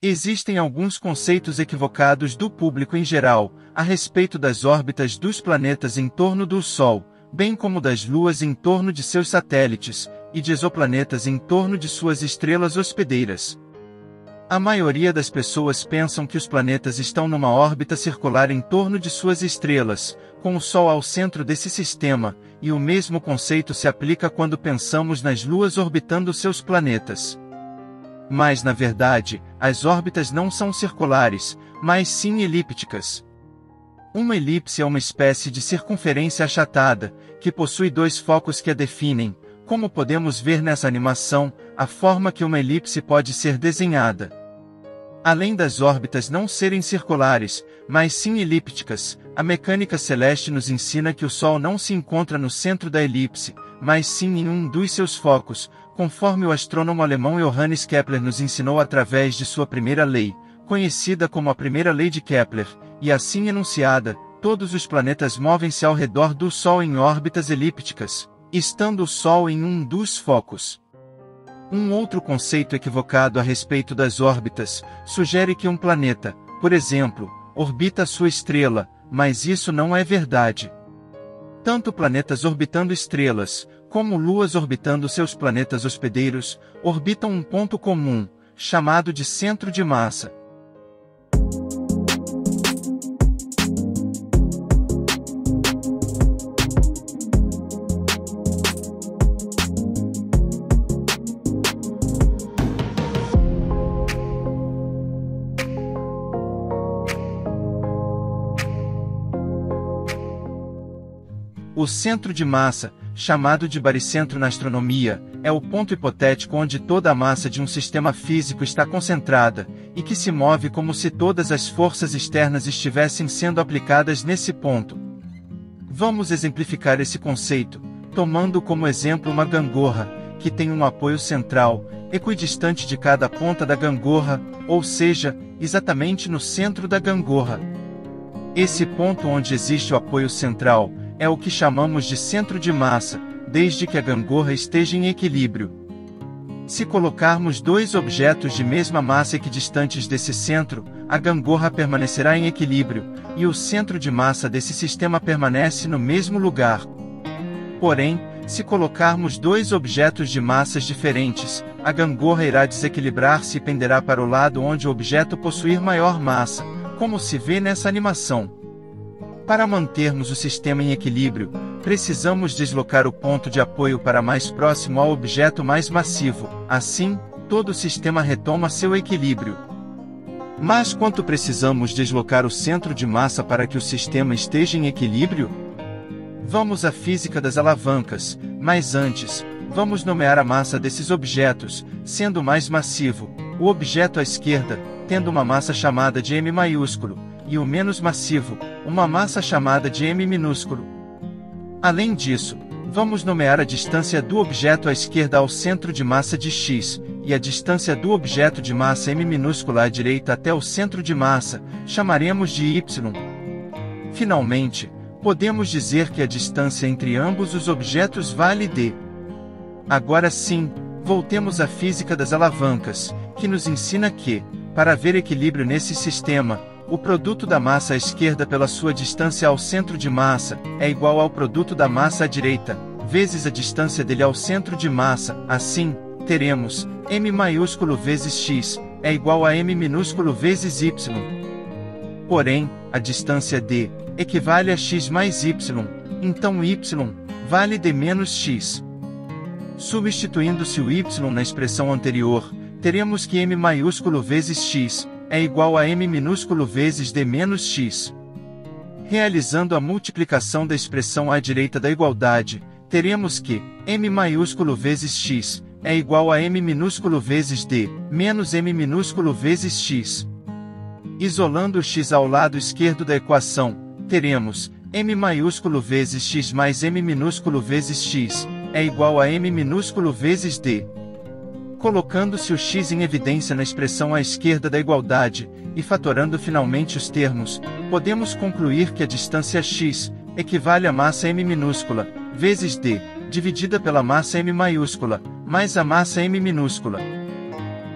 Existem alguns conceitos equivocados do público em geral, a respeito das órbitas dos planetas em torno do Sol, bem como das luas em torno de seus satélites, e de exoplanetas em torno de suas estrelas hospedeiras. A maioria das pessoas pensam que os planetas estão numa órbita circular em torno de suas estrelas, com o Sol ao centro desse sistema, e o mesmo conceito se aplica quando pensamos nas luas orbitando seus planetas. Mas na verdade, as órbitas não são circulares, mas sim elípticas. Uma elipse é uma espécie de circunferência achatada, que possui dois focos que a definem. Como podemos ver nessa animação, a forma que uma elipse pode ser desenhada. Além das órbitas não serem circulares, mas sim elípticas, a mecânica celeste nos ensina que o Sol não se encontra no centro da elipse, mas sim em um dos seus focos, conforme o astrônomo alemão Johannes Kepler nos ensinou através de sua primeira lei, conhecida como a primeira lei de Kepler, e assim enunciada, todos os planetas movem-se ao redor do Sol em órbitas elípticas, estando o Sol em um dos focos. Um outro conceito equivocado a respeito das órbitas sugere que um planeta, por exemplo, orbita sua estrela, mas isso não é verdade. Tanto planetas orbitando estrelas, como luas orbitando seus planetas hospedeiros, orbitam um ponto comum, chamado de centro de massa. O centro de massa, chamado de baricentro na astronomia, é o ponto hipotético onde toda a massa de um sistema físico está concentrada, e que se move como se todas as forças externas estivessem sendo aplicadas nesse ponto. Vamos exemplificar esse conceito, tomando como exemplo uma gangorra, que tem um apoio central, equidistante de cada ponta da gangorra, ou seja, exatamente no centro da gangorra. Esse ponto onde existe o apoio central, é o que chamamos de centro de massa, desde que a gangorra esteja em equilíbrio. Se colocarmos dois objetos de mesma massa equidistantes desse centro, a gangorra permanecerá em equilíbrio, e o centro de massa desse sistema permanece no mesmo lugar. Porém, se colocarmos dois objetos de massas diferentes, a gangorra irá desequilibrar-se e penderá para o lado onde o objeto possuir maior massa, como se vê nessa animação. Para mantermos o sistema em equilíbrio, precisamos deslocar o ponto de apoio para mais próximo ao objeto mais massivo, assim, todo o sistema retoma seu equilíbrio. Mas quanto precisamos deslocar o centro de massa para que o sistema esteja em equilíbrio? Vamos à física das alavancas, mas antes, vamos nomear a massa desses objetos, sendo o mais massivo, o objeto à esquerda, tendo uma massa chamada de M maiúsculo, e o menos massivo, uma massa chamada de M minúsculo. Além disso, vamos nomear a distância do objeto à esquerda ao centro de massa de X, e a distância do objeto de massa M minúscula à direita até o centro de massa, chamaremos de Y. Finalmente, podemos dizer que a distância entre ambos os objetos vale D. Agora sim, voltemos à física das alavancas, que nos ensina que, para haver equilíbrio nesse sistema, o produto da massa à esquerda pela sua distância ao centro de massa, é igual ao produto da massa à direita, vezes a distância dele ao centro de massa. Assim, teremos, M maiúsculo vezes X, é igual a M minúsculo vezes Y. Porém, a distância D, equivale a X mais Y, então Y, vale D menos X. Substituindo-se o Y na expressão anterior, teremos que M maiúsculo vezes X, é igual a M minúsculo vezes D menos X. Realizando a multiplicação da expressão à direita da igualdade, teremos que M maiúsculo vezes X, é igual a M minúsculo vezes D, menos M minúsculo vezes X. Isolando o X ao lado esquerdo da equação, teremos M maiúsculo vezes X mais M minúsculo vezes X, é igual a M minúsculo vezes D. Colocando-se o X em evidência na expressão à esquerda da igualdade, e fatorando finalmente os termos, podemos concluir que a distância X, equivale à massa M minúscula, vezes D, dividida pela massa M maiúscula, mais a massa M minúscula.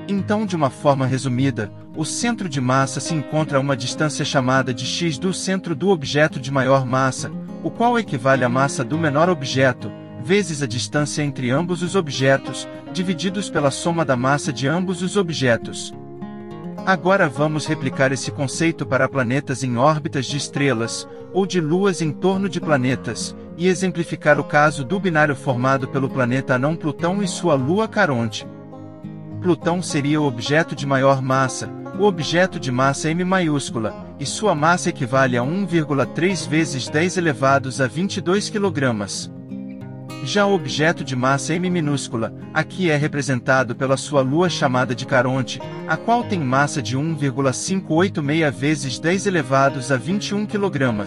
Então, de uma forma resumida, o centro de massa se encontra a uma distância chamada de x do centro do objeto de maior massa, o qual equivale à massa do menor objeto, vezes a distância entre ambos os objetos, divididos pela soma da massa de ambos os objetos. Agora vamos replicar esse conceito para planetas em órbitas de estrelas, ou de luas em torno de planetas, e exemplificar o caso do binário formado pelo planeta anão Plutão e sua lua Caronte. Plutão seria o objeto de maior massa, o objeto de massa M maiúscula, e sua massa equivale a 1,3 vezes 10 elevados a 22 kg. Já o objeto de massa M minúscula, aqui é representado pela sua lua chamada de Caronte, a qual tem massa de 1,586 vezes 10 elevados a 21 kg.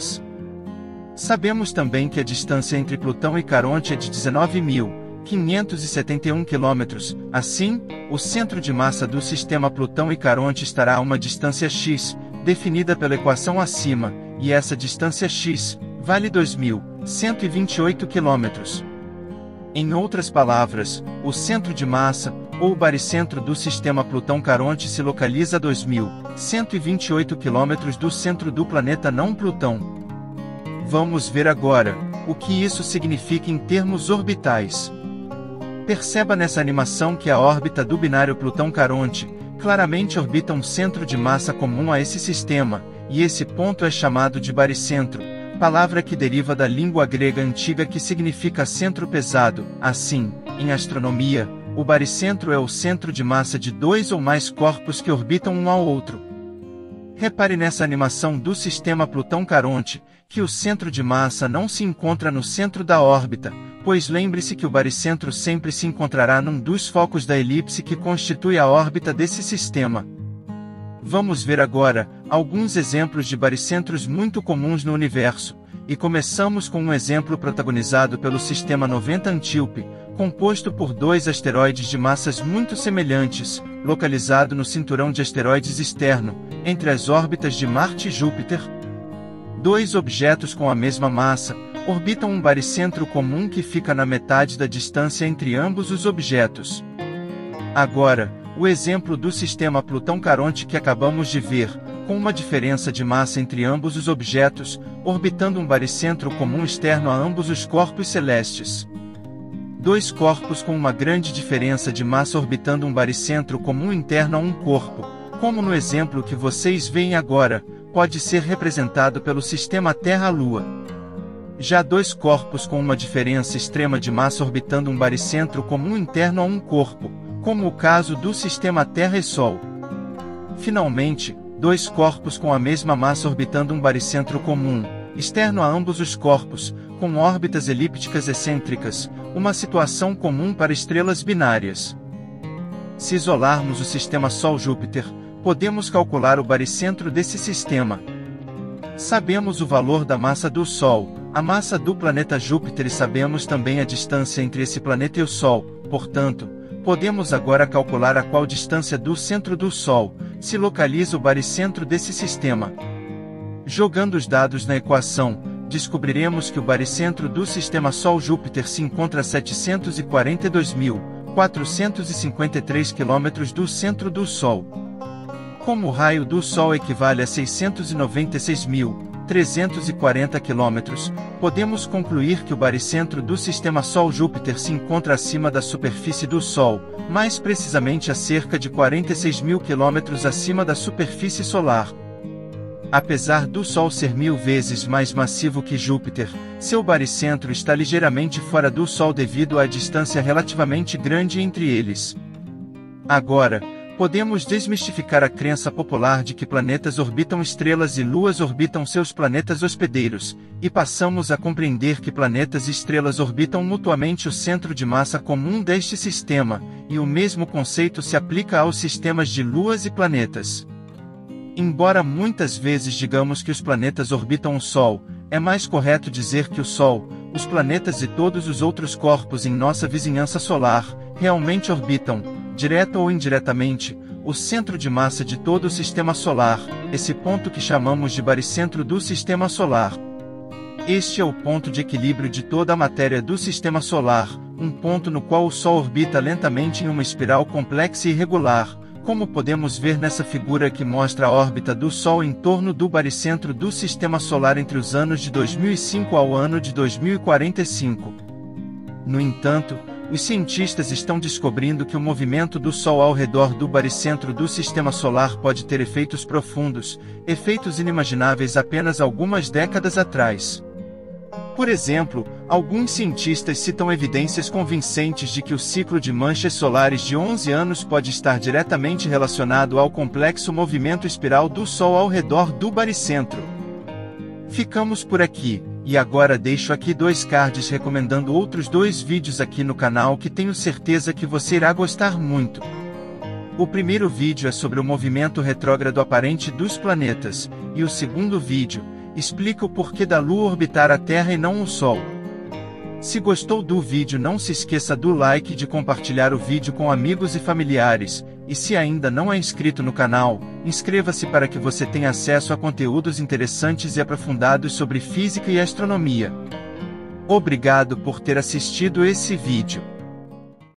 Sabemos também que a distância entre Plutão e Caronte é de 19.571 km, assim, o centro de massa do sistema Plutão e Caronte estará a uma distância x, definida pela equação acima, e essa distância x vale 2.128 km. Em outras palavras, o centro de massa, ou baricentro do sistema Plutão-Caronte se localiza a 2.128 km do centro do planeta não-Plutão. Vamos ver agora o que isso significa em termos orbitais. Perceba nessa animação que a órbita do binário Plutão-Caronte claramente orbita um centro de massa comum a esse sistema, e esse ponto é chamado de baricentro, palavra que deriva da língua grega antiga que significa centro pesado. Assim, em astronomia, o baricentro é o centro de massa de dois ou mais corpos que orbitam um ao outro. Repare nessa animação do sistema Plutão-Caronte, que o centro de massa não se encontra no centro da órbita, pois lembre-se que o baricentro sempre se encontrará num dos focos da elipse que constitui a órbita desse sistema. Vamos ver agora alguns exemplos de baricentros muito comuns no universo, e começamos com um exemplo protagonizado pelo Sistema 90 Antíope, composto por dois asteroides de massas muito semelhantes, localizado no cinturão de asteroides externo, entre as órbitas de Marte e Júpiter. Dois objetos com a mesma massa orbitam um baricentro comum que fica na metade da distância entre ambos os objetos. Agora, o exemplo do sistema Plutão-Caronte que acabamos de ver, com uma diferença de massa entre ambos os objetos, orbitando um baricentro comum externo a ambos os corpos celestes. Dois corpos com uma grande diferença de massa orbitando um baricentro comum interno a um corpo, como no exemplo que vocês veem agora, pode ser representado pelo sistema Terra-Lua. Já dois corpos com uma diferença extrema de massa orbitando um baricentro comum interno a um corpo, como o caso do sistema Terra e Sol. Finalmente, dois corpos com a mesma massa orbitando um baricentro comum, externo a ambos os corpos, com órbitas elípticas excêntricas, uma situação comum para estrelas binárias. Se isolarmos o sistema Sol-Júpiter, podemos calcular o baricentro desse sistema. Sabemos o valor da massa do Sol, a massa do planeta Júpiter e sabemos também a distância entre esse planeta e o Sol, portanto, podemos agora calcular a qual distância do centro do Sol se localiza o baricentro desse sistema. Jogando os dados na equação, descobriremos que o baricentro do sistema Sol-Júpiter se encontra a 742.453 km do centro do Sol. Como o raio do Sol equivale a 696.340 km, podemos concluir que o baricentro do sistema Sol-Júpiter se encontra acima da superfície do Sol, mais precisamente a cerca de 46.000 km acima da superfície solar. Apesar do Sol ser 1000 vezes mais massivo que Júpiter, seu baricentro está ligeiramente fora do Sol devido à distância relativamente grande entre eles. Agora, podemos desmistificar a crença popular de que planetas orbitam estrelas e luas orbitam seus planetas hospedeiros, e passamos a compreender que planetas e estrelas orbitam mutuamente o centro de massa comum deste sistema, e o mesmo conceito se aplica aos sistemas de luas e planetas. Embora muitas vezes digamos que os planetas orbitam o Sol, é mais correto dizer que o Sol, os planetas e todos os outros corpos em nossa vizinhança solar, realmente orbitam, direta ou indiretamente, o centro de massa de todo o sistema solar, esse ponto que chamamos de baricentro do sistema solar. Este é o ponto de equilíbrio de toda a matéria do sistema solar, um ponto no qual o Sol orbita lentamente em uma espiral complexa e irregular, como podemos ver nessa figura que mostra a órbita do Sol em torno do baricentro do Sistema Solar entre os anos de 2005 ao ano de 2045. No entanto, os cientistas estão descobrindo que o movimento do Sol ao redor do baricentro do Sistema Solar pode ter efeitos profundos, efeitos inimagináveis apenas algumas décadas atrás. Por exemplo, alguns cientistas citam evidências convincentes de que o ciclo de manchas solares de 11 anos pode estar diretamente relacionado ao complexo movimento espiral do Sol ao redor do baricentro. Ficamos por aqui, e agora deixo aqui dois cards recomendando outros dois vídeos aqui no canal que tenho certeza que você irá gostar muito. O primeiro vídeo é sobre o movimento retrógrado aparente dos planetas, e o segundo vídeo explica o porquê da Lua orbitar a Terra e não o Sol. Se gostou do vídeo, não se esqueça do like e de compartilhar o vídeo com amigos e familiares, e se ainda não é inscrito no canal, inscreva-se para que você tenha acesso a conteúdos interessantes e aprofundados sobre física e astronomia. Obrigado por ter assistido esse vídeo.